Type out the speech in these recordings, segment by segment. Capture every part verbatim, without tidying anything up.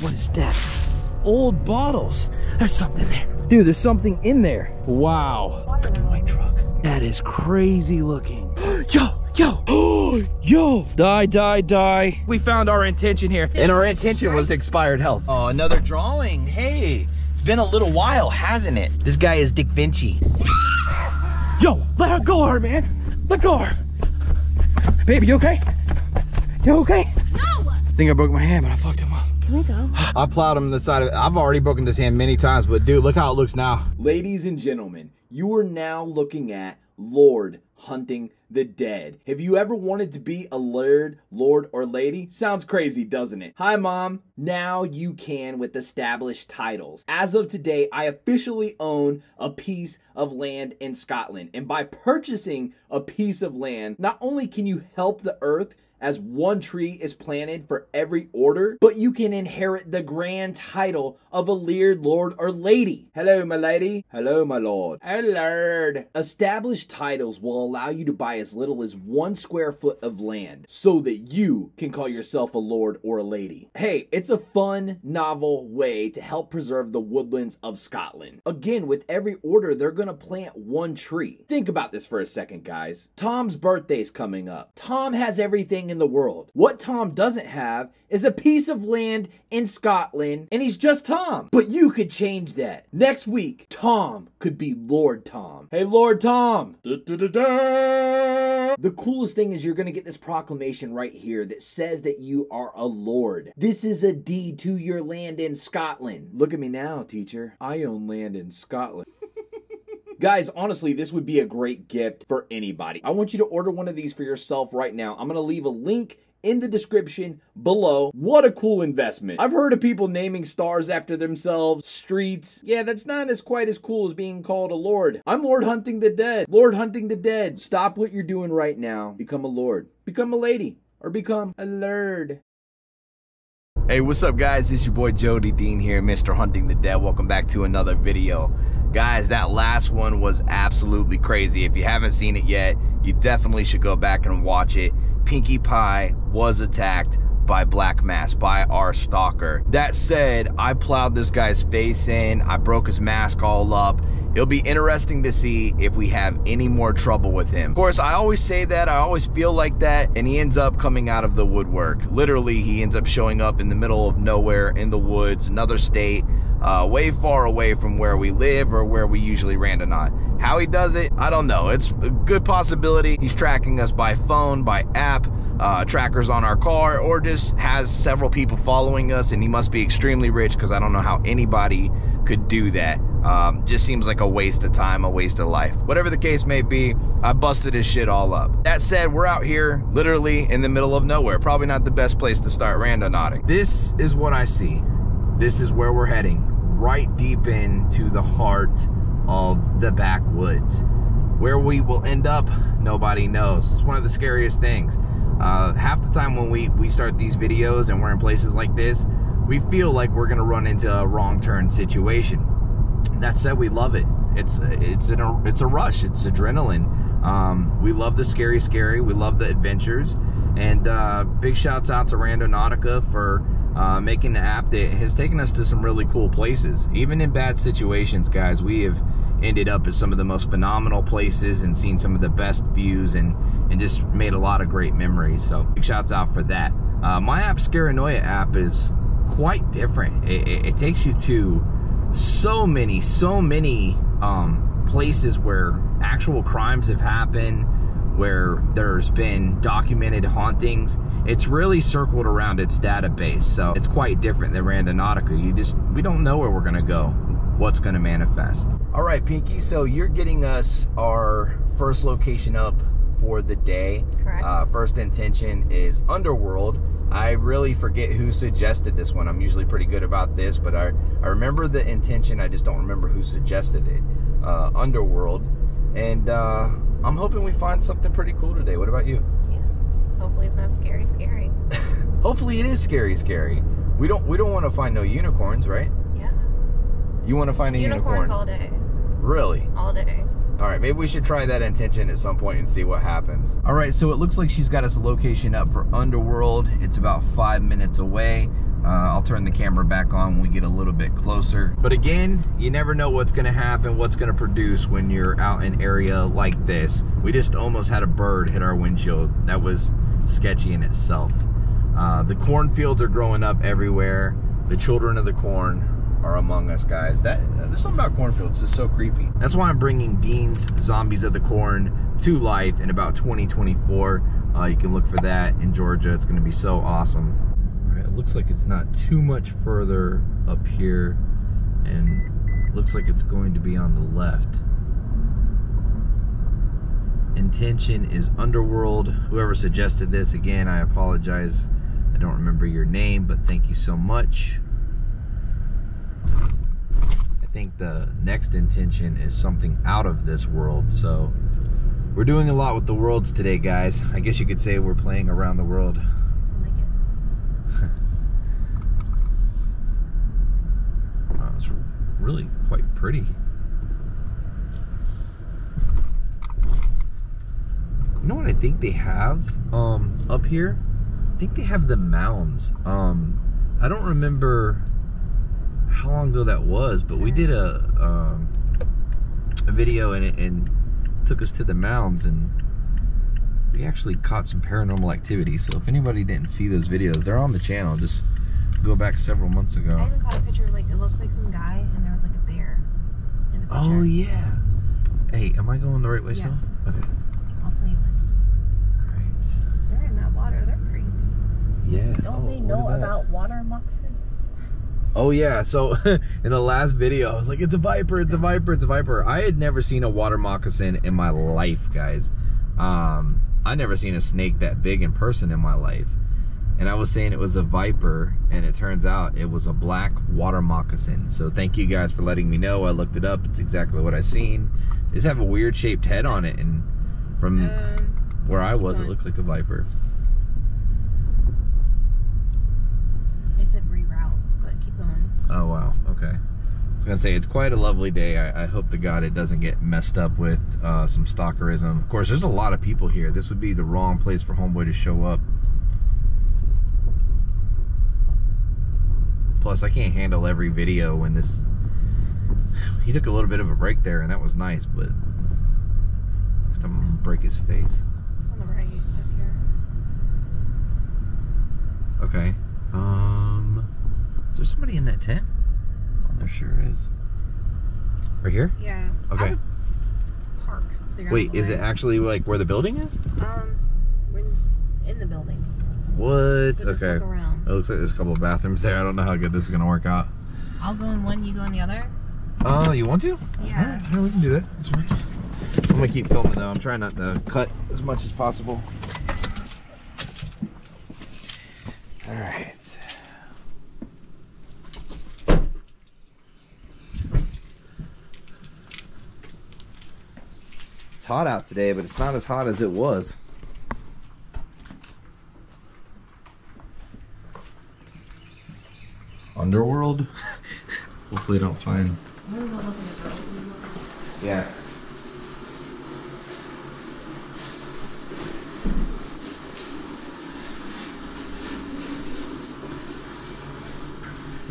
What is that? Old bottles. There's something there. Dude, there's something in there. Wow. Freaking white truck. That is crazy looking. Yo. Yo! Oh, yo! Die, die, die. We found our intention here, and our intention was expired health. Oh, another drawing. Hey, it's been a little while, hasn't it? This guy is Da Vinci. Yo, let her go, her, man. Let go, her. Baby, you okay? You okay? No! I think I broke my hand, but I fucked him up. Can we go? I plowed him the side of it. I've already broken this hand many times, but dude, look how it looks now. Ladies and gentlemen, you are now looking at Lord Hunting the Dead. Have you ever wanted to be a lord, lord, or lady? Sounds crazy, doesn't it? Hi, Mom. Now you can with Established Titles. As of today, I officially own a piece of land in Scotland. And by purchasing a piece of land, not only can you help the earth, as one tree is planted for every order, but you can inherit the grand title of a leered lord or lady. Hello, my lady. Hello, my lord. Hello, lord. Established Titles will allow you to buy as little as one square foot of land so that you can call yourself a lord or a lady. Hey, it's a fun, novel way to help preserve the woodlands of Scotland. Again, with every order, they're gonna plant one tree. Think about this for a second, guys. Tom's birthday's coming up. Tom has everything in the world. What Tom doesn't have is a piece of land in Scotland, and he's just Tom. But you could change that. Next week, Tom could be Lord Tom. Hey, Lord Tom. Da, da, da, da. The coolest thing is you're going to get this proclamation right here that says that you are a lord. This is a deed to your land in Scotland. Look at me now, teacher. I own land in Scotland. Guys, honestly, this would be a great gift for anybody. I want you to order one of these for yourself right now. I'm going to leave a link in the description below. What a cool investment. I've heard of people naming stars after themselves, streets. Yeah, that's not as quite as cool as being called a lord. I'm Lord Hunting the Dead. Lord Hunting the Dead. Stop what you're doing right now. Become a lord. Become a lady. Or become a lord. Hey, what's up, guys? It's your boy Jody Dean here, Mister Hunting the Dead. Welcome back to another video. Guys, that last one was absolutely crazy. If you haven't seen it yet, you definitely should go back and watch it. Pinkie Pie was attacked by Black Mask, by our stalker. That said, I plowed this guy's face in. I broke his mask all up. It'll be interesting to see if we have any more trouble with him. Of course, I always say that, I always feel like that, and he ends up coming out of the woodwork. Literally, he ends up showing up in the middle of nowhere, in the woods, another state, uh, way far away from where we live or where we usually randonaut. How he does it, I don't know. It's a good possibility he's tracking us by phone, by app, Uh, trackers on our car, or just has several people following us, and he must be extremely rich because I don't know how anybody could do that. Um, just seems like a waste of time, a waste of life. Whatever the case may be, I busted his shit all up. That said, we're out here literally in the middle of nowhere. Probably not the best place to start randonauting. This is what I see. This is where we're heading, right deep into the heart of the backwoods. Where we will end up, nobody knows. It's one of the scariest things. Uh, half the time when we, we start these videos and we're in places like this, we feel like we're gonna run into a wrong turn situation. That said, we love it. It's it's an, it's a rush, it's adrenaline. Um, we love the scary scary, we love the adventures, and uh, big shouts out to Randonautica for uh, making the app that has taken us to some really cool places. Even in bad situations, guys, we have ended up at some of the most phenomenal places and seen some of the best views, and and just made a lot of great memories. So big shouts out for that. Uh, my app, Scaranoia app, is quite different. It, it, it takes you to so many, so many um, places where actual crimes have happened, where there's been documented hauntings. It's really circled around its database, so it's quite different than Randonautica. You just, we don't know where we're gonna go, what's going to manifest. All right, Pinkie, so you're getting us our first location up for the day. Correct. Uh, first intention is Underworld. I really forget who suggested this one. I'm usually pretty good about this, but I, I remember the intention. I just don't remember who suggested it. Uh, Underworld. And uh, I'm hoping we find something pretty cool today. What about you? Yeah. Hopefully it's not scary, scary. Hopefully it is scary, scary. We don't, we don't want to find no unicorns, right? You want to find a unicorn? Unicorns all day. Really? All day. All right, maybe we should try that intention at some point and see what happens. All right, so it looks like she's got us a location up for Underworld. It's about five minutes away. Uh, I'll turn the camera back on when we get a little bit closer. But again, you never know what's going to happen, what's going to produce when you're out in an area like this. We just almost had a bird hit our windshield. That was sketchy in itself. Uh, the cornfields are growing up everywhere. The children of the corn are among us, guys. That uh, there's something about cornfields that's so creepy. That's why I'm bringing Dean's Zombies of the Corn to life in about twenty twenty-four. Uh, you can look for that in Georgia. It's going to be so awesome. Looks like it's not too much further up here, and looks like it's going to be on the left. Intention is Underworld. Whoever suggested this, again, I apologize. I don't remember your name, but thank you so much. I think the next intention is something out of this world, so we're doing a lot with the worlds today, guys. I guess you could say we're playing around the world. Wow, it's really quite pretty. You know what I think they have um, up here? I think they have the mounds. Um, I don't remember how long ago that was, but we did a, um, a video and it and took us to the mounds, and we actually caught some paranormal activity. So if anybody didn't see those videos, they're on the channel. Just go back several months ago. I even caught a picture, like it looks like some guy and there was like a bear in the picture. Oh yeah. Hey, am I going the right way? Yes. Still? Okay. I'll tell you when. All right. They're in that water. They're crazy. Yeah. Don't oh, they know about water moccasins? Oh yeah, so in the last video I was like, it's a viper, it's a viper, it's a viper. I had never seen a water moccasin in my life, guys. Um I never seen a snake that big in person in my life, and I was saying it was a viper, and it turns out it was a black water moccasin. So thank you guys for letting me know. I looked it up. It's exactly what I seen. They just have a weird shaped head on it, and from um, where I was, it looks like a viper. I said reroute, but keep going. Oh wow, okay. I was gonna say it's quite a lovely day. I, I hope to God it doesn't get messed up with uh, some stalkerism. Of course, there's a lot of people here. This would be the wrong place for homeboy to show up. Plus, I can't handle every video when this. He took a little bit of a break there, and that was nice. But next time I'm gonna break his face. It's on the right up here. Okay. Um. Is there somebody in that tent? There sure is. Right here? Yeah. Okay. Park. So you're Wait, is it actually like where the building is? Um, when in the building. What? So okay. Look around. It looks like there's a couple of bathrooms there. I don't know how good this is gonna work out. I'll go in one, you go in the other. Oh, uh, you want to? Yeah. Alright, no, we can do that. That's fine. I'm gonna keep filming though. I'm trying not to cut as much as possible. Alright. Hot out today, but it's not as hot as it was. Underworld? Hopefully I don't find... Yeah.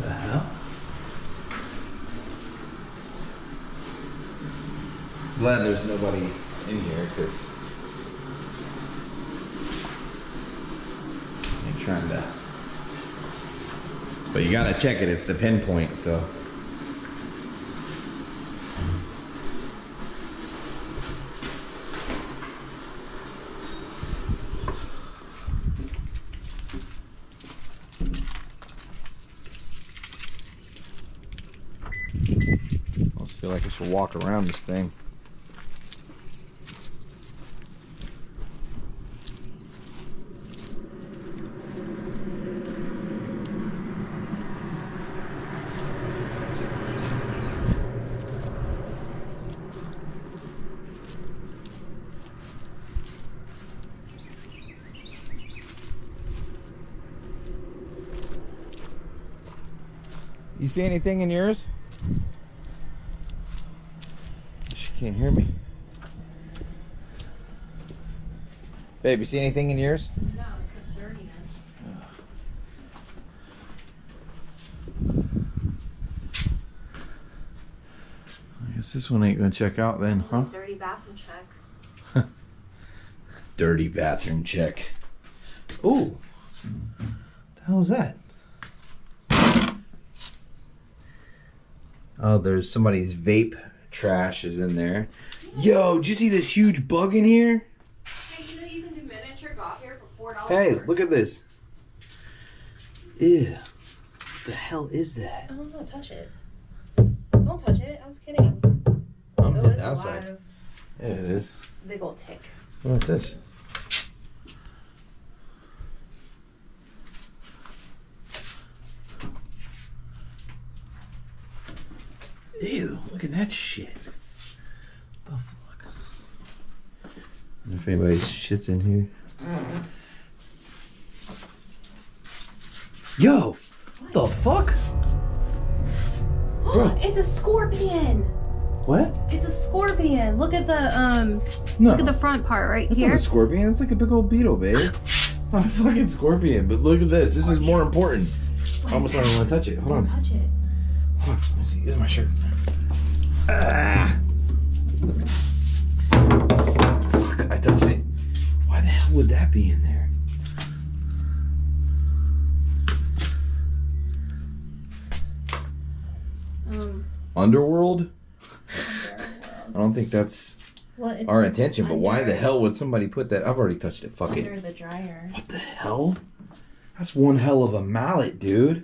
The hell? Glad there's nobody in here, because I'm trying to, but you gotta check it, it's the pinpoint, so I almost feel like I should walk around this thing. You see anything in yours? She can't hear me. Babe, you see anything in yours? No, it's a dirtiness. Guess this one ain't gonna check out then, huh? Dirty bathroom check. Dirty bathroom check. Ooh. How's that? Oh, there's somebody's vape trash is in there. Yo, did you see this huge bug in here? Hey, you know you can do miniature got here for four dollars. Hey, first. Look at this. Ew. What the hell is that? I don't know. Touch it. Don't touch it. I was kidding. I'm oh, it's outside. Alive. Yeah, it is. Big old tick. What's this? Ew, look at that shit. The fuck? I wonder if anybody's shit's in here. Mm. Yo! What the fuck? Bruh. It's a scorpion! What? It's a scorpion. Look at the um no. Look at the front part right it's here. It's not a scorpion, it's like a big old beetle, babe. It's not a fucking scorpion, but look at this. This is more important. I almost don't want to touch it. Hold on. Don't touch it. Hold on, let me see. Here's my shirt. Ah. Fuck, I touched it. Why the hell would that be in there? Um, Underworld? I don't think that's well, our intention, under, but why the hell would somebody put that? I've already touched it. Fuck under it. Under the dryer. What the hell? That's one hell of a mallet, dude.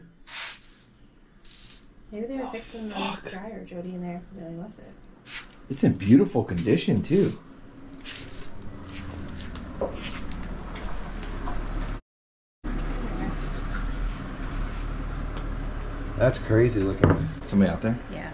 Maybe they were oh, fixing fuck. the dryer, Jody, and they accidentally left it. It's in beautiful condition, too. That's crazy looking. Somebody out there? Yeah.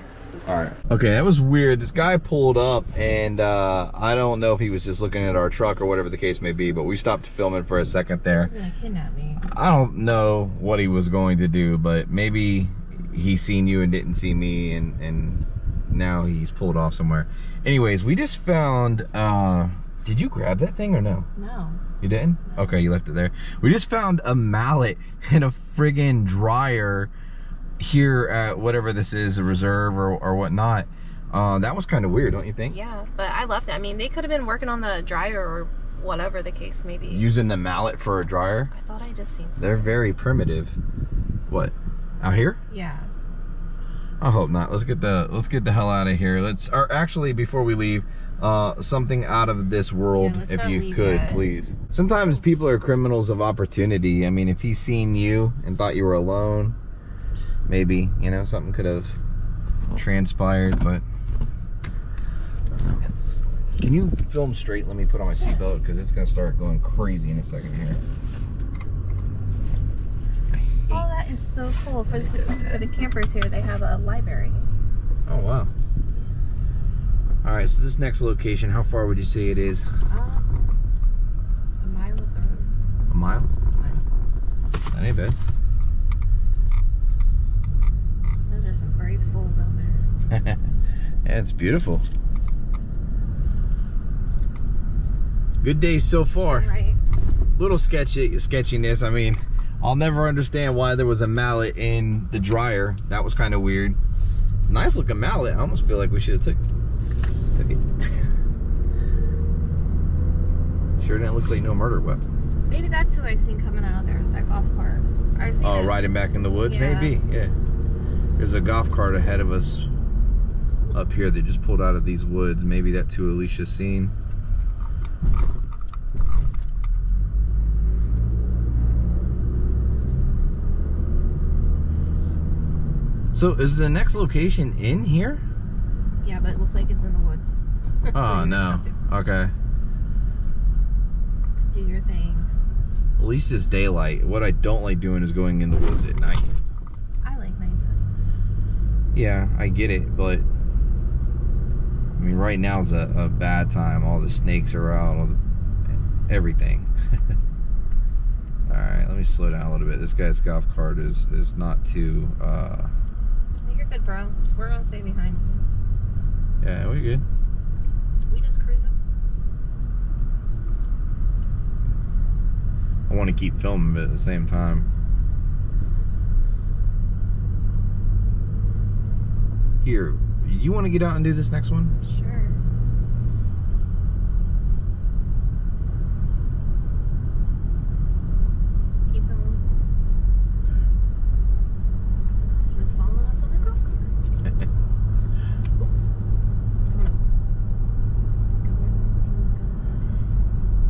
Alright. Okay, that was weird. This guy pulled up, and uh, I don't know if he was just looking at our truck or whatever the case may be, but we stopped filming for a second there. He's gonna kidnap me. I don't know what he was going to do, but maybe he seen you and didn't see me, and and now he's pulled off somewhere. Anyways, we just found uh did you grab that thing or no? No, you didn't. No. Okay, you left it there. We just found a mallet and a friggin' dryer here at whatever this is, a reserve or, or whatnot. Uh that was kind of weird, don't you think? Yeah, but I left it. I mean, they could have been working on the dryer or whatever the case may be, using the mallet for a dryer. I thought I just seen something. They're very primitive. What? Out here? Yeah. I hope not. Let's get the let's get the hell out of here. Let's. Or actually, before we leave, uh, something out of this world, yeah, if you could, yet. please. Sometimes people are criminals of opportunity. I mean, if he's seen you and thought you were alone, maybe, you know, something could have transpired. But can you film straight? Let me put on my seatbelt because it's gonna start going crazy in a second here. Oh, that is so cool. For the, for the campers here, they have a library. Oh, wow. All right, so this next location, how far would you say it is? Um, a mile up the road. A mile? A mile. That ain't bad. Those are some brave souls out there. Yeah, it's beautiful. Good day so far. Right. Little sketchy, sketchiness, I mean. I'll never understand why there was a mallet in the dryer. That was kind of weird. It's a nice looking mallet. I almost feel like we should have took, took it. Sure didn't look like no murder weapon. Maybe that's who I seen coming out of there, that golf cart. I've seen oh, it. riding back in the woods? Yeah. Maybe, yeah. There's a golf cart ahead of us up here that just pulled out of these woods. Maybe that's who Alicia's seen. So is the next location in here? Yeah, but it looks like it's in the woods. Oh, so no. Okay. Do your thing. At least it's daylight. What I don't like doing is going in the woods at night. I like nighttime. Yeah, I get it, but I mean, right now is a, a bad time. All the snakes are out, all the, everything. All right, let me slow down a little bit. This guy's golf cart is is not too. Uh, Good, bro. We're gonna stay behind you. Yeah, we're good. We just cruising. I want to keep filming, but at the same time, here you want to get out and do this next one? Sure. Keep going. He was following us on a golf cart. It's coming up.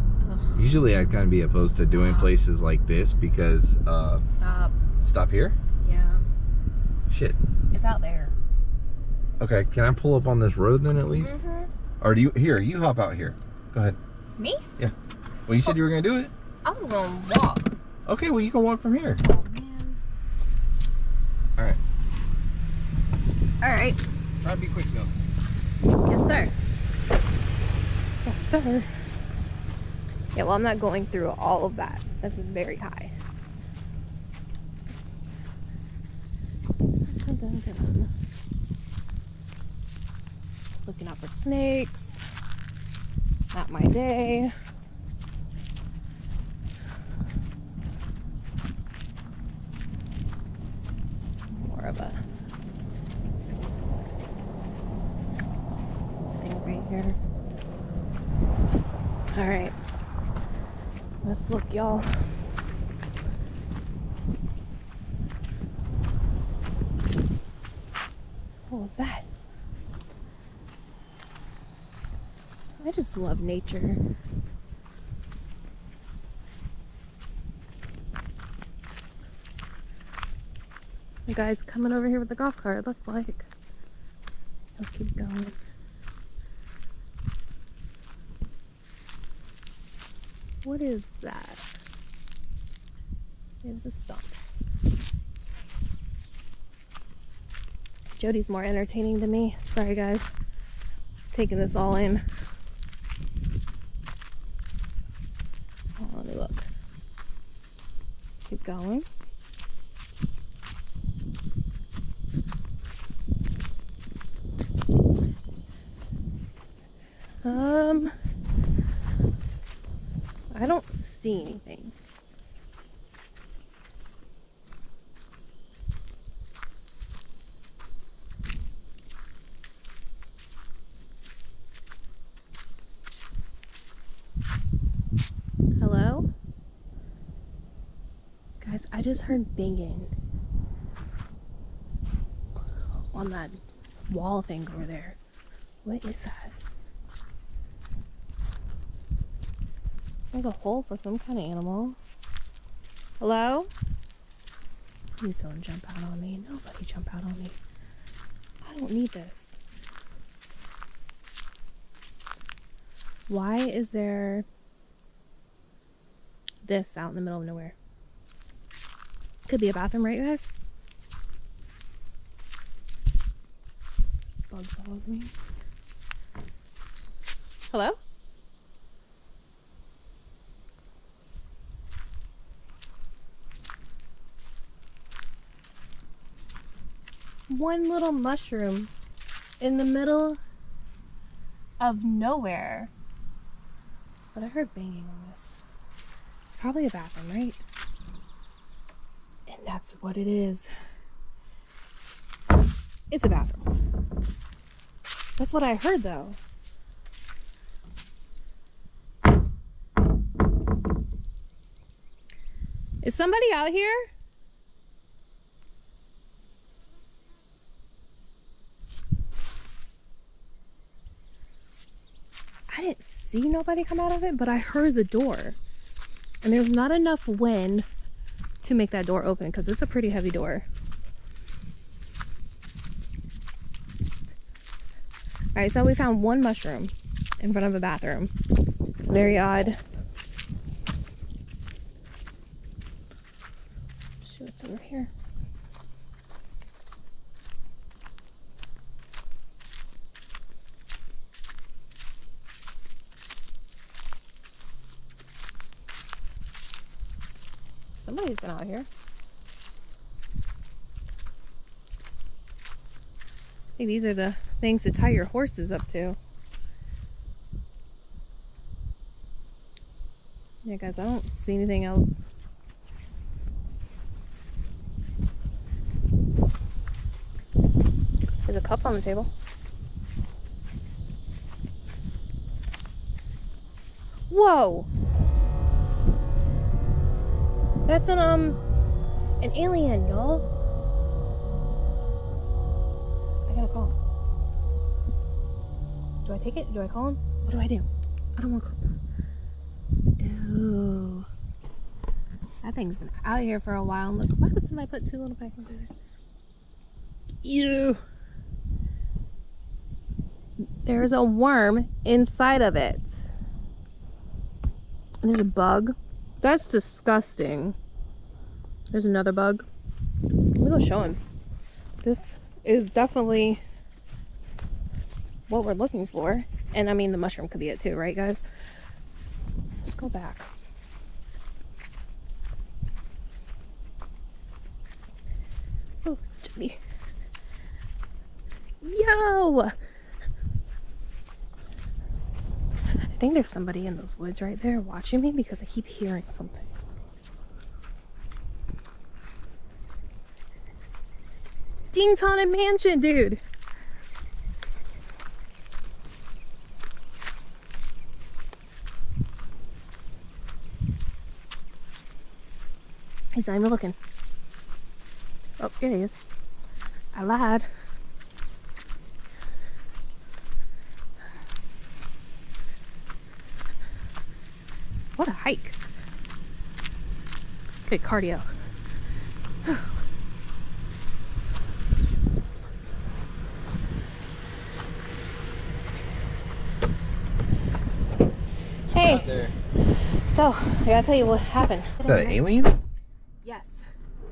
Coming up. Coming up. Usually I'd kind of be opposed Stop. to doing places like this because... Uh, Stop. Stop here? Yeah. Shit. It's out there. Okay, can I pull up on this road then at least? Mm-hmm. Or do you, here, you hop out here. Go ahead. Me? Yeah. Well, you said oh. you were going to do it. I was going to walk. Okay, well, you can walk from here. Oh, man. All right. All right. Try to be quick, though. Yes, sir. Yes, sir. Yeah, well, I'm not going through all of that. That's very high. Dun, dun, dun. Looking out for snakes. It's not my day. More of a thing right here. All right. Let's look, y'all. What was that? I just love nature. The guy's coming over here with the golf cart, look like. He'll keep going. What is that? It was a stump. Jody's more entertaining than me. Sorry guys. Taking this all in. Keep going. Um, I don't see anything. Hello? Guys, I just heard banging on that wall thing over there. What is that? Like a hole for some kind of animal. Hello? Please don't jump out on me. Nobody jump out on me. I don't need this. Why is there this out in the middle of nowhere? Could be a bathroom, right guys? Bug followed me. Hello? One little mushroom in the middle of nowhere. But I heard banging on this. It's probably a bathroom, right? And that's what it is. It's a bathroom. That's what I heard though. Is somebody out here? I didn't see nobody come out of it, but I heard the door. And there's not enough wind to make that door open because it's a pretty heavy door. All right, so we found one mushroom in front of a bathroom. Very odd. Let's see what's over here. Somebody's been out here. I think these are the things to tie your horses up to. Yeah, guys, I don't see anything else. There's a cup on the table. Whoa! That's an, um, an alien, y'all. I gotta call him. Do I take it? Do I call him? What do I do? I don't want to call him. Ew. That thing's been out here for a while. Look, why would somebody put two little packs in there? Ew. There's a worm inside of it. And there's a bug. That's disgusting. There's another bug. Let me go show him. This is definitely what we're looking for. And I mean, the mushroom could be it too, right guys? Let's go back. Oh, Jody. Yo! I think there's somebody in those woods right there watching me because I keep hearing something. Ding Haunted Mansion, dude! He's not even looking. Oh, here he is. I lied. What a hike. Good cardio. Hey. So, I gotta tell you what happened. Is that an alien? Yes.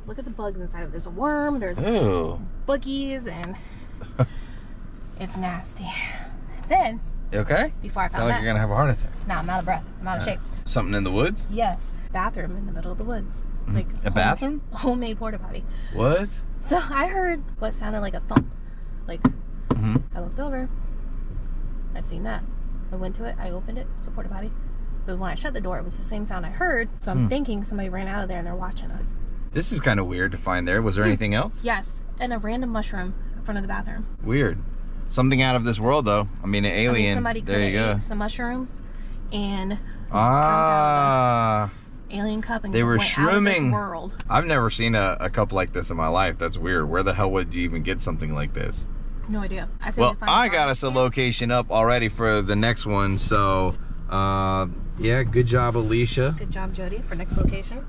Look at the bugs inside of it. There's a worm, there's Ew. boogies, and it's nasty. Then, you okay? Before I found Sound like that, you're gonna have a heart attack. No, nah, I'm out of breath. I'm out of uh, shape. Something in the woods? Yes. Bathroom in the middle of the woods. Mm-hmm. Like a bathroom? Homemade porta potty. What? So I heard what sounded like a thump. Like, mm-hmm. I looked over. I'd seen that. I went to it. I opened it. It's a porta potty. But when I shut the door, it was the same sound I heard. So I'm hmm. thinking somebody ran out of there and they're watching us. This is kind of weird to find there. Was there anything else? Yes. And a random mushroom in front of the bathroom. Weird. Something out of this world, though. I mean, an alien. I mean, somebody there you go. Some mushrooms and ah, alien cup. And they were shrooming. World. I've never seen a, a cup like this in my life. That's weird. Where the hell would you even get something like this? No idea. I well, I got us a location up already for the next one. So, uh, yeah, good job, Alicia. Good job, Jody, for next location.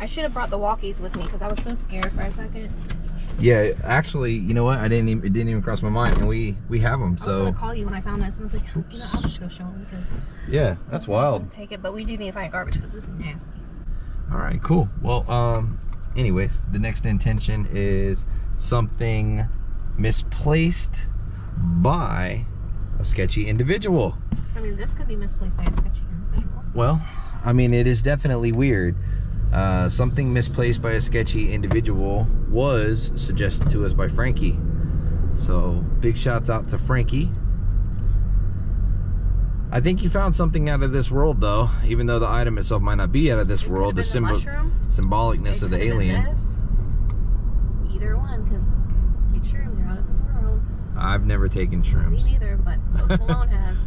I should have brought the walkies with me because I was so scared for a second. Yeah, actually, you know what? I didn't even, it didn't even cross my mind, and we we have them. So I was gonna call you when I found this, and I was like, you know, I'll just go show them because yeah, that's wild. Take it, but we do need to find garbage because this is nasty. All right, cool. Well, um, anyways, the next intention is something misplaced by a sketchy individual. I mean, this could be misplaced by a sketchy individual. Well, I mean, it is definitely weird. Uh, something misplaced by a sketchy individual was suggested to us by Frankie. So, big shouts out to Frankie. I think you found something out of this world, though. Even though the item itself might not be out of this it world, the, the symb symbolicness it of the alien. This. Either one, because shrooms are out of this world. I've never taken shrooms. Me neither, but Post Malone has.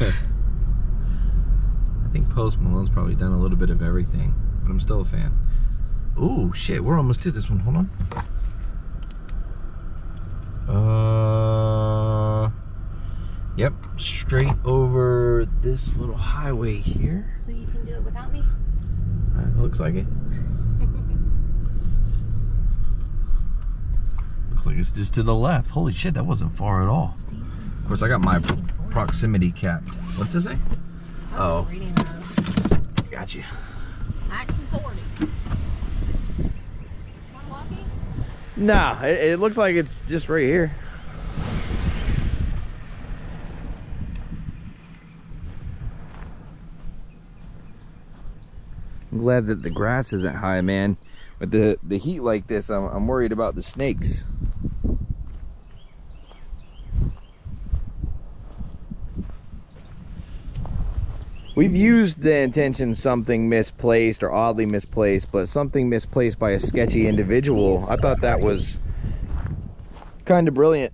I think Post Malone's probably done a little bit of everything. But I'm still a fan. Oh shit, we're almost to this one. Hold on. Uh, yep, straight over this little highway here. So you can do it without me? Uh, it looks like it. Looks like it's just to the left. Holy shit, that wasn't far at all. Of course, I got my proximity capped. What's this say? Uh oh. Got you. nineteen forty. Milwaukee? Nah, it, it looks like it's just right here. I'm glad that the grass isn't high, man. With the, the heat like this, I'm, I'm worried about the snakes. We've used the intention something misplaced or oddly misplaced, but something misplaced by a sketchy individual. I thought that was kind of brilliant.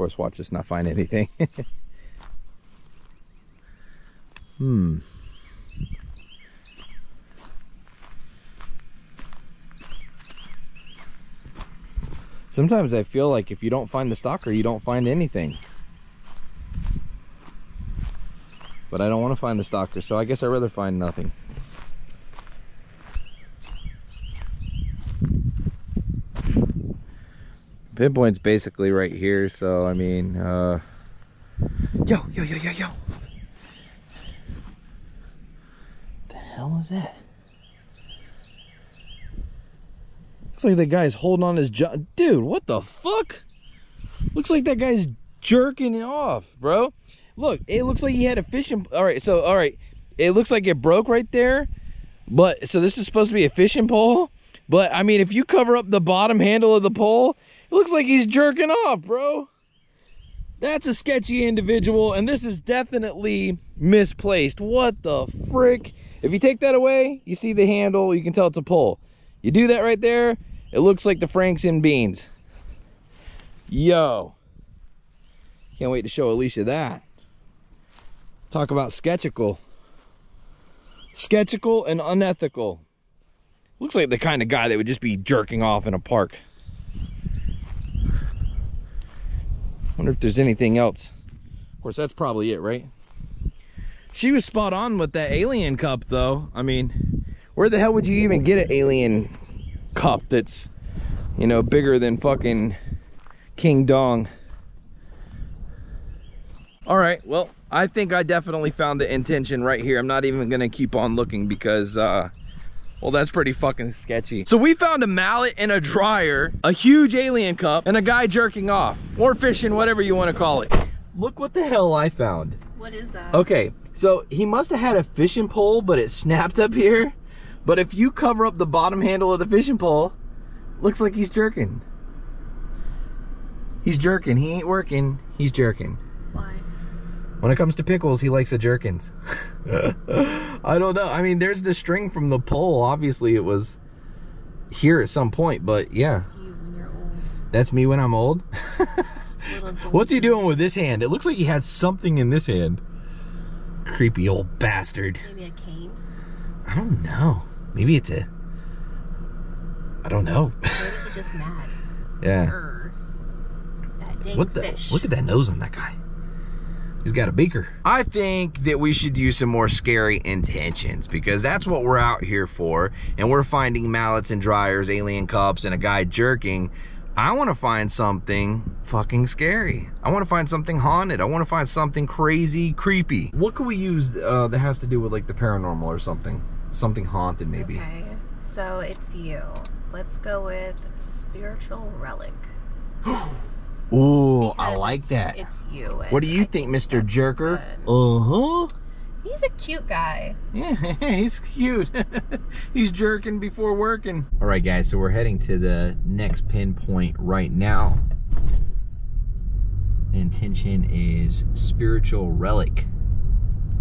course, watch us not find anything. Hmm. Sometimes I feel like if you don't find the stalker, you don't find anything. But I don't want to find the stalker, so I guess I'd rather find nothing. Pinpoint's basically right here, so I mean, uh... Yo, yo, yo, yo, yo! The hell is that? Looks like that guy's holding on his jaw. Dude, what the fuck? Looks like that guy's jerking it off, bro. Look, it looks like he had a fishing... Alright, so, alright. It looks like it broke right there. But, so this is supposed to be a fishing pole. But, I mean, if you cover up the bottom handle of the pole, it looks like he's jerking off, bro. That's a sketchy individual, and this is definitely misplaced. What the frick? If you take that away, you see the handle, you can tell it's a pole. You do that right there, it looks like the Franks and Beans. Yo. Can't wait to show Alicia that. Talk about sketchical. Sketchical and unethical. Looks like the kind of guy that would just be jerking off in a park. Wonder if there's anything else. Of course, that's probably it, right? She was spot on with that alien cup, though. I mean, where the hell would you even get an alien cup that's, you know, bigger than fucking King Dong? All right, well, I think I definitely found the intention right here. I'm not even gonna keep on looking because, uh, well, that's pretty fucking sketchy. So we found a mallet and a dryer, a huge alien cup, and a guy jerking off, or fishing, whatever you wanna call it. Look what the hell I found. What is that? Okay, so he must have had a fishing pole, but it snapped up here. But if you cover up the bottom handle of the fishing pole, looks like he's jerking. He's jerking, he ain't working, he's jerking. Why? When it comes to pickles, he likes the jerkins. I don't know. I mean, there's the string from the pole. Obviously, it was here at some point, but yeah. That's you when you're old. That's me when I'm old? What's he doing with this hand? It looks like he had something in this hand. Creepy old bastard. Maybe a cane? I don't know. Maybe it's a... I don't know. Maybe he's just mad. Yeah. Er, that dang what the, fish. Look at that nose on that guy. He's got a beaker. I think that we should use some more scary intentions because that's what we're out here for. And we're finding mallets and dryers, alien cups, and a guy jerking. I want to find something fucking scary. I want to find something haunted. I want to find something crazy, creepy. What could we use uh, that has to do with like the paranormal or something? Something haunted maybe. Okay, so it's you. Let's go with spiritual relic. Oh, I like it's, that. It's you. What do you I think, think Mister Jerker? Uh-huh. He's a cute guy. Yeah, he's cute. He's jerking before working. All right, guys, so we're heading to the next pinpoint right now. The intention is spiritual relic,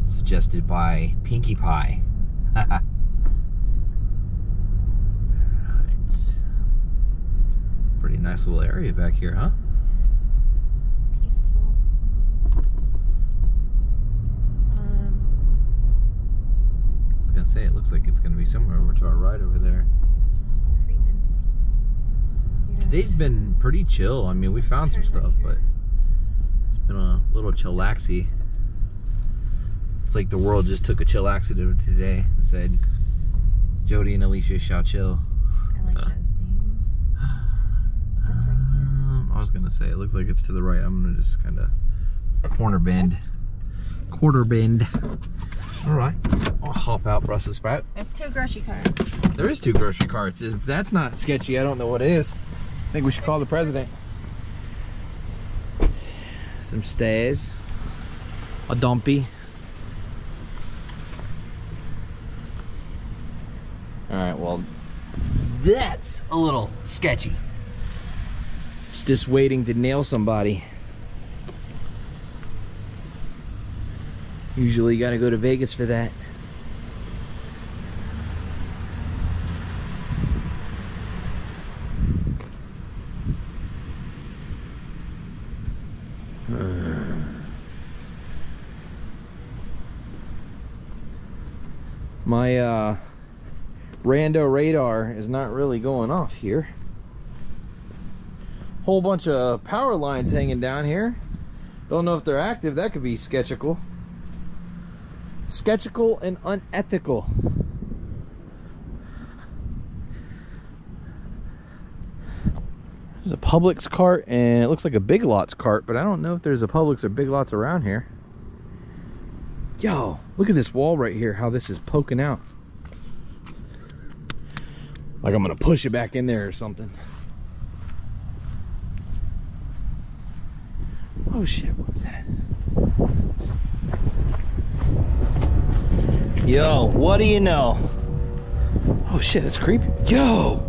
suggested by Pinkie Pie. Haha. Pretty nice little area back here, huh? Say it looks like it's gonna be somewhere over to our right over there. Yeah. Today's been pretty chill. I mean, we found some stuff, but it's been a little chillaxy. It's like the world just took a chill accident today and said, "Jody and Alicia shall chill." I like uh, those names. That's right here. Um, I was gonna say it looks like it's to the right. I'm gonna just kind of corner bend, quarter bend. All right, I'll hop out Brussels sprout. There's two grocery carts. There is two grocery carts. If that's not sketchy, I don't know what it is. I think we should call the president. Some stairs. A dumpy. All right, well, that's a little sketchy. It's just waiting to nail somebody. Usually you gotta go to Vegas for that. My uh, rando radar is not really going off here. Whole bunch of power lines hanging down here. Don't know if they're active. That could be sketchical. Sketchical and unethical. There's a Publix cart, and it looks like a Big Lots cart, but I don't know if there's a Publix or Big Lots around here. Yo, look at this wall right here, how this is poking out. Like I'm gonna push it back in there or something. Oh shit, what's that? Yo, what do you know? Oh shit, that's creepy. Yo!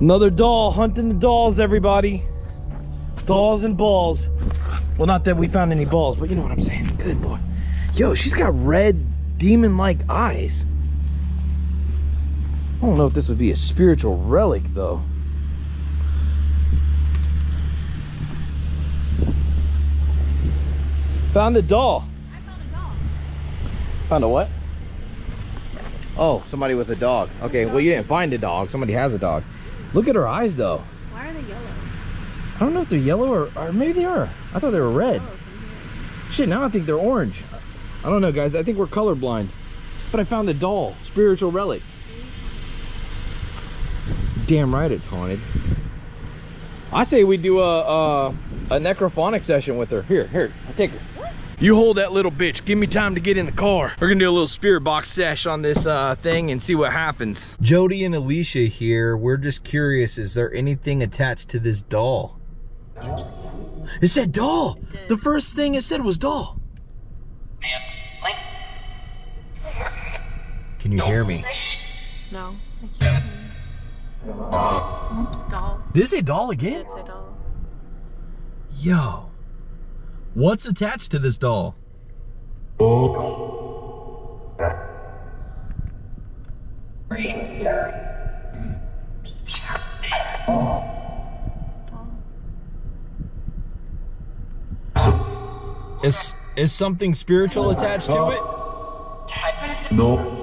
Another doll, hunting the dolls, everybody. Dolls and balls. Well, not that we found any balls, but you know what I'm saying. Good Lord. Yo, she's got red, demon-like eyes. I don't know if this would be a spiritual relic, though. Found a doll. I found a dog. Found a what? Oh, somebody with a dog. Okay, well, you didn't find a dog. Somebody has a dog. Look at her eyes, though. Why are they yellow? I don't know if they're yellow or, or maybe they are. I thought they were red. Oh, shit, now I think they're orange. I don't know, guys. I think we're colorblind. But I found a doll. Spiritual relic. Damn right it's haunted. I say we do a, a, a necrophonic session with her. Here, here. I'll take her. You hold that little bitch. Give me time to get in the car. We're gonna do a little spirit box sesh on this uh, thing and see what happens. Jody and Alicia here. We're just curious. Is there anything attached to this doll? It said doll. It the first thing it said was doll. Can you hear me? No, I can't hear you. Doll. Did it say doll again? It said doll. Yo. What's attached to this doll? Is is something spiritual attached to it? No.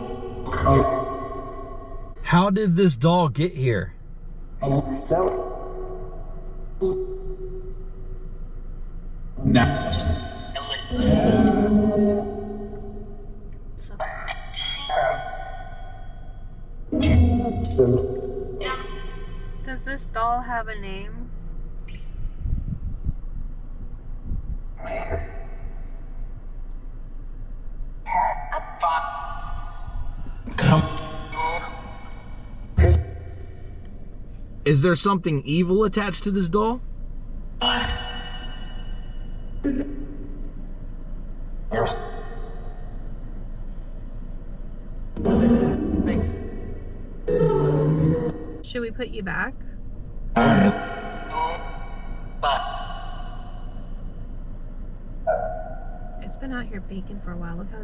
How did this doll get here? No. Does this doll have a name? Come. Is there something evil attached to this doll? Should we put you back? It's been out here baking for a while. Look how.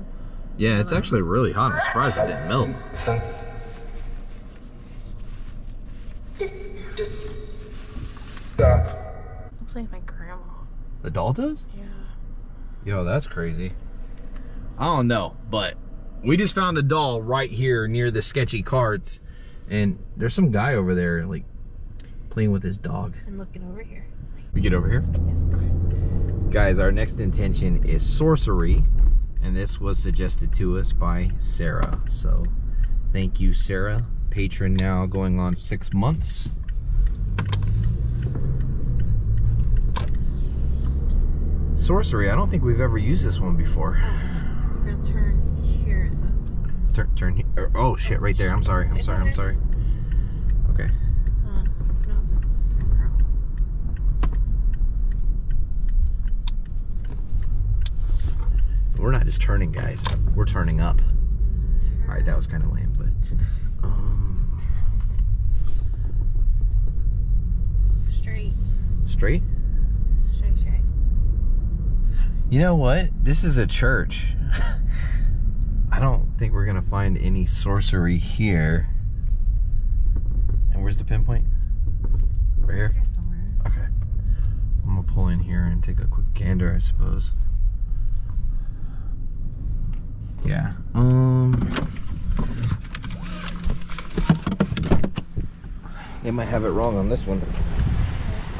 Yeah, it's actually really hot. I'm surprised it didn't melt. Looks like my grandma. The doll does? Yeah. Yo, that's crazy. I don't know, but we just found a doll right here near the sketchy carts, and there's some guy over there like playing with his dog. And looking over here. We get over here? Yes. Guys, our next intention is sorcery, and this was suggested to us by Sarah. So thank you, Sarah. Patron now going on six months. Sorcery, I don't think we've ever used this one before. We're gonna turn here, it says. Turn, turn here. Oh shit, right there. I'm sorry, I'm sorry, I'm sorry. Okay. We're not just turning, guys. We're turning up. Alright, that was kind of lame, but. Um, straight. Straight? Straight, straight. You know what? This is a church. I don't think we're gonna find any sorcery here. And where's the pinpoint? Right here? Here somewhere. Okay. I'm gonna pull in here and take a quick gander, I suppose. Yeah. Um. They might have it wrong on this one.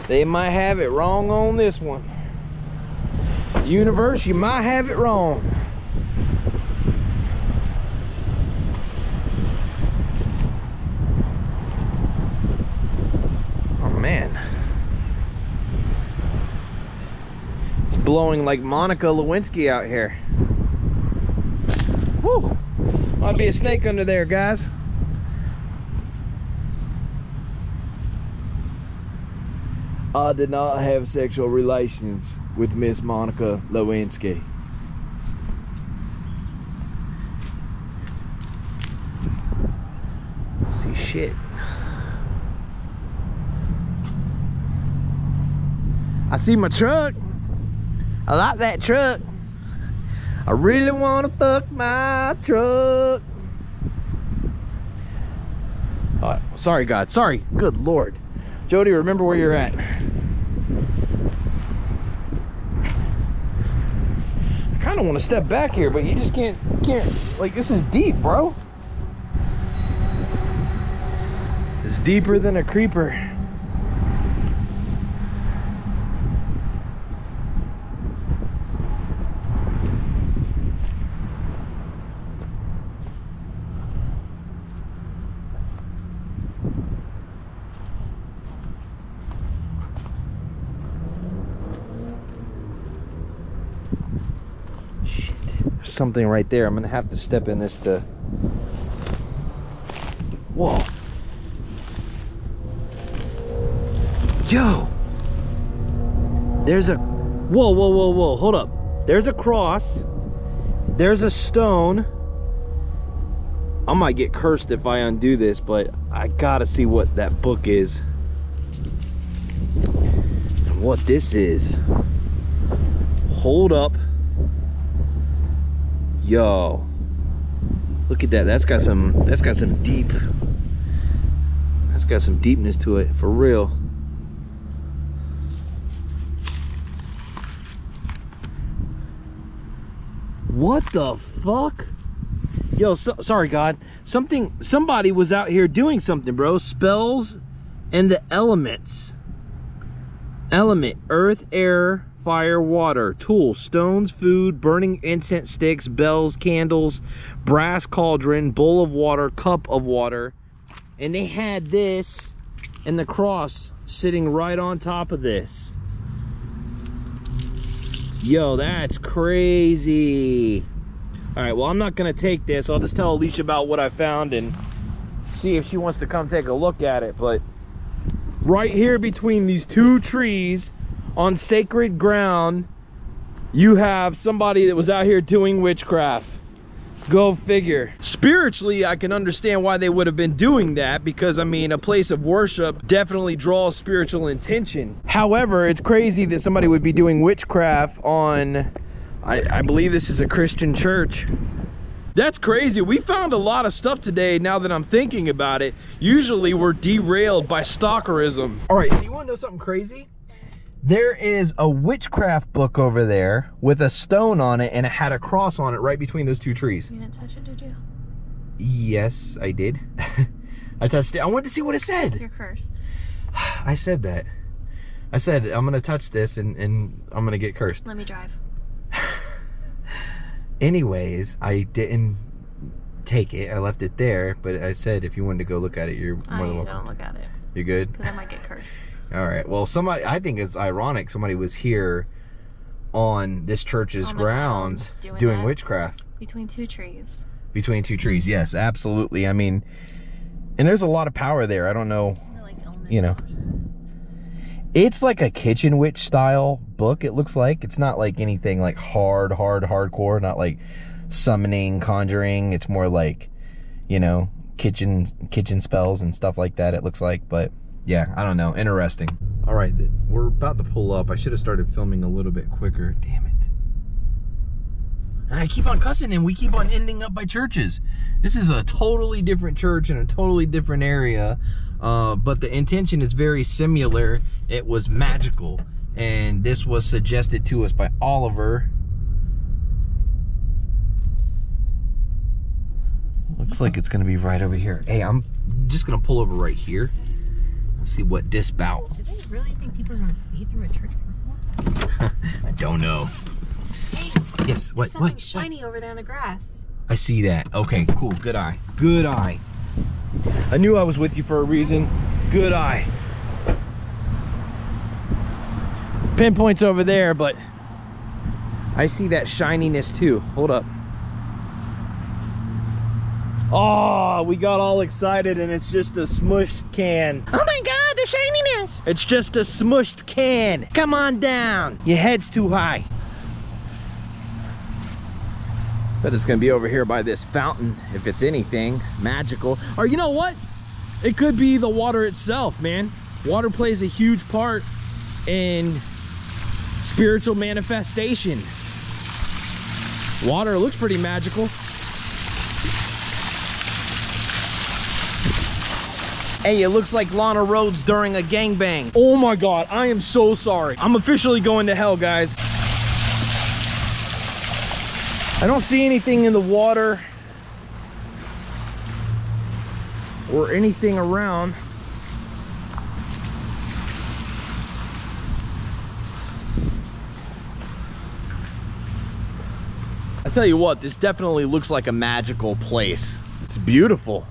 They might have it wrong on this one. Universe, you might have it wrong. Oh man. It's blowing like Monica Lewinsky out here. Woo! Might be a snake under there, guys. I did not have sexual relations with Miss Monica Lewinsky. Don't see shit. I see my truck. I like that truck. I really wanna fuck my truck. Alright, sorry God, sorry, good Lord. Jody, remember where you're at. I kind of want to step back here, but you just can't, can't, like, this is deep, bro. It's deeper than a creeper. Something right there. I'm gonna have to step in this to. Whoa. Yo. There's a. Whoa, whoa, whoa, whoa. Hold up. There's a cross. There's a stone. I might get cursed if I undo this, but I gotta see what that book is. And what this is. Hold up. Yo, look at that. That's got some, that's got some deep, that's got some deepness to it, for real. What the fuck? Yo, so, sorry, God. Something, somebody was out here doing something, bro. Spells and the elements. Element, earth, air, fire, water, tools, stones, food, burning incense sticks, bells, candles, brass cauldron, bowl of water, cup of water. And they had this and the cross sitting right on top of this. Yo, that's crazy. All right, well, I'm not gonna take this. I'll just tell Alicia about what I found and see if she wants to come take a look at it. But right here between these two trees on sacred ground, you have somebody that was out here doing witchcraft. Go figure. Spiritually, I can understand why they would have been doing that, because, I mean, a place of worship definitely draws spiritual intention. However, it's crazy that somebody would be doing witchcraft on, I, I believe this is a Christian church. That's crazy. We found a lot of stuff today now that I'm thinking about it. Usually, we're derailed by stalkerism. All right, so you want to know something crazy? There is a witchcraft book over there with a stone on it, and it had a cross on it right between those two trees. You didn't touch it, did you? Yes, I did. I touched it. I wanted to see what it said. You're cursed. I said that. I said, I'm going to touch this, and, and I'm going to get cursed. Let me drive. Anyways, I didn't take it. I left it there, but I said if you wanted to go look at it, you're more I than welcome. Don't look at it. You're good? Because I might get cursed. All right. Well, somebody, I think it's ironic somebody was here on this church's oh grounds God, doing, doing witchcraft. Between two trees. Between two trees. Yes, absolutely. I mean, and there's a lot of power there. I don't know, like, you know. It's like a kitchen witch style book, it looks like. It's not like anything like hard, hard, hardcore, not like summoning, conjuring. It's more like, you know, kitchen kitchen spells and stuff like that, it looks like, but yeah, I don't know. Interesting. All right, we're about to pull up. I should have started filming a little bit quicker. Damn it. And I keep on cussing, and we keep on ending up by churches. This is a totally different church in a totally different area, uh, but the intention is very similar. It was magical, and this was suggested to us by Oliver. Looks like it's gonna be right over here. Hey, I'm just gonna pull over right here. Let's see what this about. Do they really think people are gonna speed through a church before? I don't know. Hey, yes, what, something what, shiny what? Over there in the grass. I see that. Okay, cool, good eye, good eye. I knew I was with you for a reason. Good eye. Pinpoint's over there, but I see that shininess too. Hold up. Oh, we got all excited and it's just a smushed can. Oh my God, the shininess. It's just a smushed can. Come on down. Your head's too high. But it's gonna be over here by this fountain, if it's anything magical. Or you know what? It could be the water itself, man. Water plays a huge part in spiritual manifestation. Water looks pretty magical. Hey, it looks like Lana Rhoads during a gangbang. Oh my God, I am so sorry. I'm officially going to hell, guys. I don't see anything in the water or anything around. I tell you what, this definitely looks like a magical place. It's beautiful.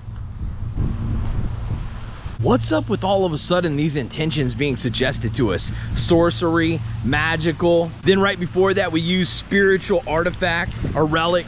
What's up with all of a sudden these intentions being suggested to us? Sorcery, magical. Then right before that, we use spiritual artifact, a relic.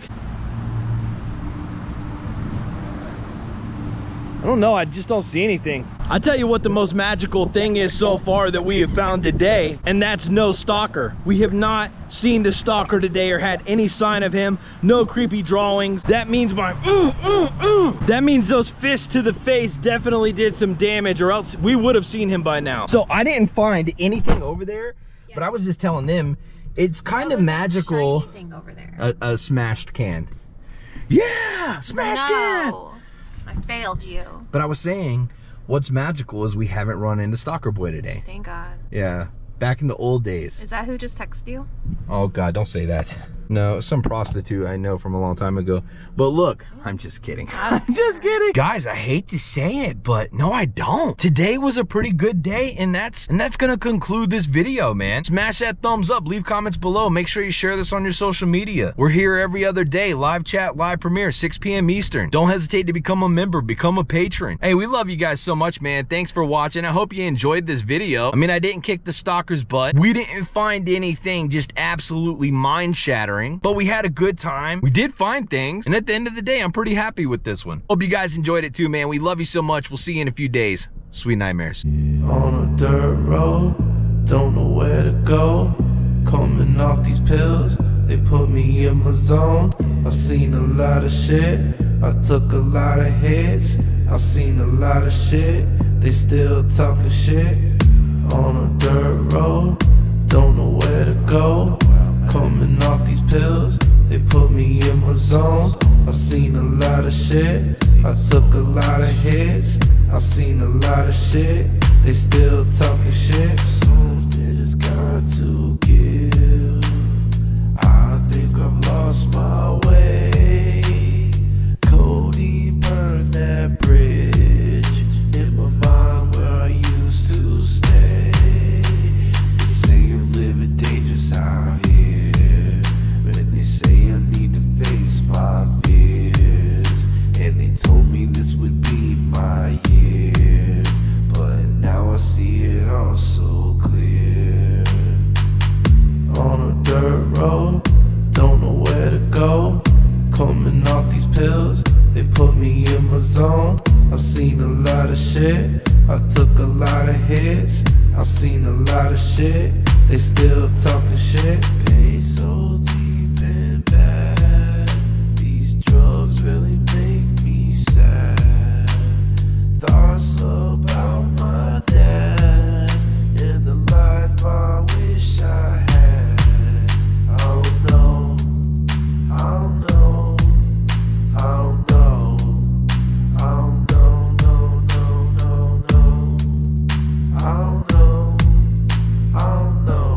I don't know, I just don't see anything. I tell you what the most magical thing is so far that we have found today, and that's no stalker. We have not seen the stalker today or had any sign of him. No creepy drawings. That means my ooh, ooh, ooh. That means those fists to the face definitely did some damage, or else we would have seen him by now. So I didn't find anything over there, yes. But I was just telling them it's kind of magical. Shiny thing over there? A, a smashed can. Yeah, smashed no. can. I failed you. But I was saying, what's magical is we haven't run into Stalker Boy today. Thank God. Yeah. Back in the old days. Is that who just texted you? Oh God, don't say that. No, some prostitute I know from a long time ago. But look, I'm just kidding. I'm just kidding. Guys, I hate to say it, but no, I don't. Today was a pretty good day, and that's and that's gonna conclude this video, man. Smash that thumbs up, leave comments below. Make sure you share this on your social media. We're here every other day. Live chat, live premiere, six P M Eastern. Don't hesitate to become a member, become a patron. Hey, we love you guys so much, man. Thanks for watching. I hope you enjoyed this video. I mean, I didn't kick the stalker butt. We didn't find anything just absolutely mind-shattering, but we had a good time. We did find things, and at the end of the day, I'm pretty happy with this one. Hope you guys enjoyed it too, man. We love you so much. We'll see you in a few days. Sweet nightmares. On a dirt road, don't know where to go. Coming off these pills, they put me in my zone. I seen a lot of shit, I took a lot of hits. I seen a lot of shit, they still talking shit. On a dirt road, don't know where to go. Coming off these pills, they put me in my zone. I seen a lot of shit, I took a lot of hits. I seen a lot of shit, they still talking shit. Something has got to give. I think I've lost my way. Cody burned that bridge in my mind where I used to stay. Out here, when they say I need to face my fears, and they told me this would be my year, but now I see it all so clear. On a dirt road, don't know where to go. Coming off these pills, they put me in my zone. I seen a lot of shit, I took a lot of hits. I seen a lot of shit, they still talking shit. Pain so deep and bad, these drugs really make me sad. Thoughts about my dad and the life I wish I had. I don't know, I don't know, I don't know, I don't know, no, no, no, no, I don't know, I don't know. I don't know.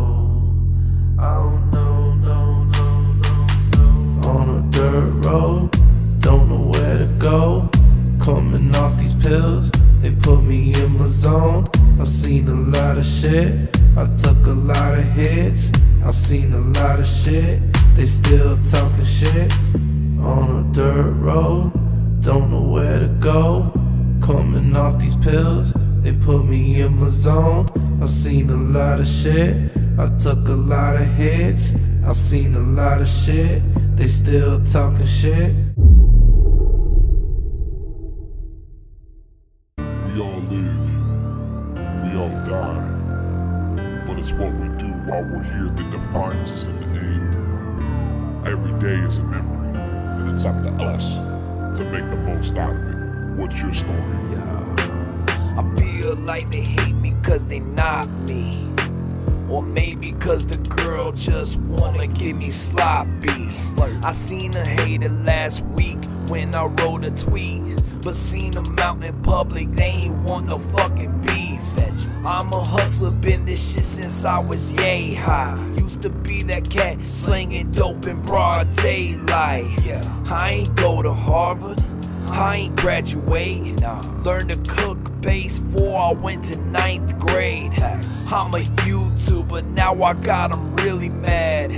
seen a lot of shit, they still talking shit. On a dirt road, don't know where to go. Coming off these pills, they put me in my zone. I seen a lot of shit, I took a lot of hits. I seen a lot of shit, they still talking shit. We all live, we all die, but it's what we do while we're here that defines us in the end. Every day is a memory, and it's up to us to make the most out of it. What's your story? Yeah. I feel like they hate me cause they not me, or maybe cause the girl just wanna get me sloppy. I seen a hater last week when I wrote a tweet, but seen them out in public, they ain't want no fucking beef. I'm a hustler, been this shit since I was yay high. Used to be that cat slinging dope in broad daylight. I ain't go to Harvard, I ain't graduate. Learned to cook bass before I went to ninth grade. I'm a YouTuber, now I got them really mad.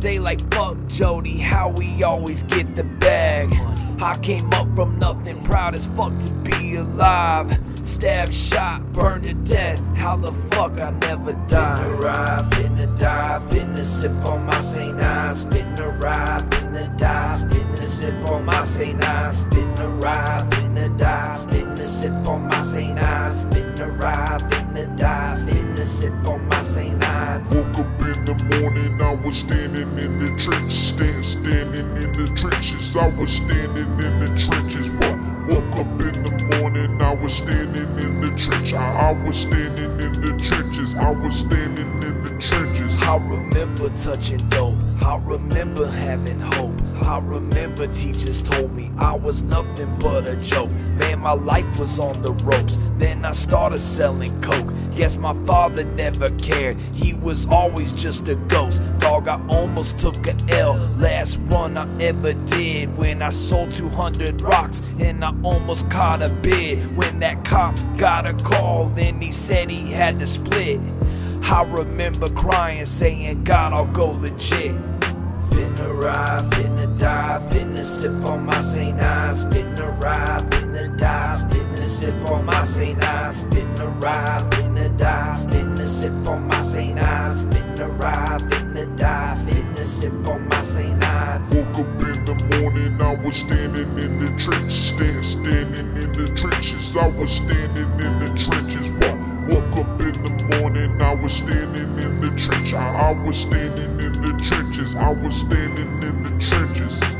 They like, fuck Jody, how we always get the bag. I came up from nothing, proud as fuck to be alive. Stabbed, shot, burned to death, how the fuck I never died. Finna ride, finna die, finna sip on my Saint Ives. Finna ride, finna die, finna sip on my Saint Ives. Finna ride, finna die, finna sip on my Saint Ives. Finna ride, finna die, finna sip on my Saint Ives. Woke up in the morning, I was standing in the trenches. Stand, standing in the trenches, I was standing in the trenches. Woke up in the morning, I was standing in the trench. I, I was standing in the trenches. I was standing in the trenches. I remember touching dope. I remember having hope. I remember teachers told me I was nothing but a joke. Man, my life was on the ropes. Then I started selling coke. Guess my father never cared, he was always just a ghost. Dog, I almost took a L. Last run I ever did, when I sold two hundred rocks, and I almost caught a bid. When that cop got a call, then he said he had to split. I remember crying, saying, God, I'll go legit. Finna ride, finna die, finna sip on my Saint Ives. Finna ride, finna die, finna sip on my Saint Ives. Finna ride, finna die, finna sip on my Saint Ives. Finna ride, finna die, finna sip on my Saint Ives. Woke up in the morning, I was standing in the trenches. Stand, standing in the trenches, I was standing in the trenches. Woke up in the morning, I was standing in the trench. I, I was standing in the trenches. I was standing in the trenches.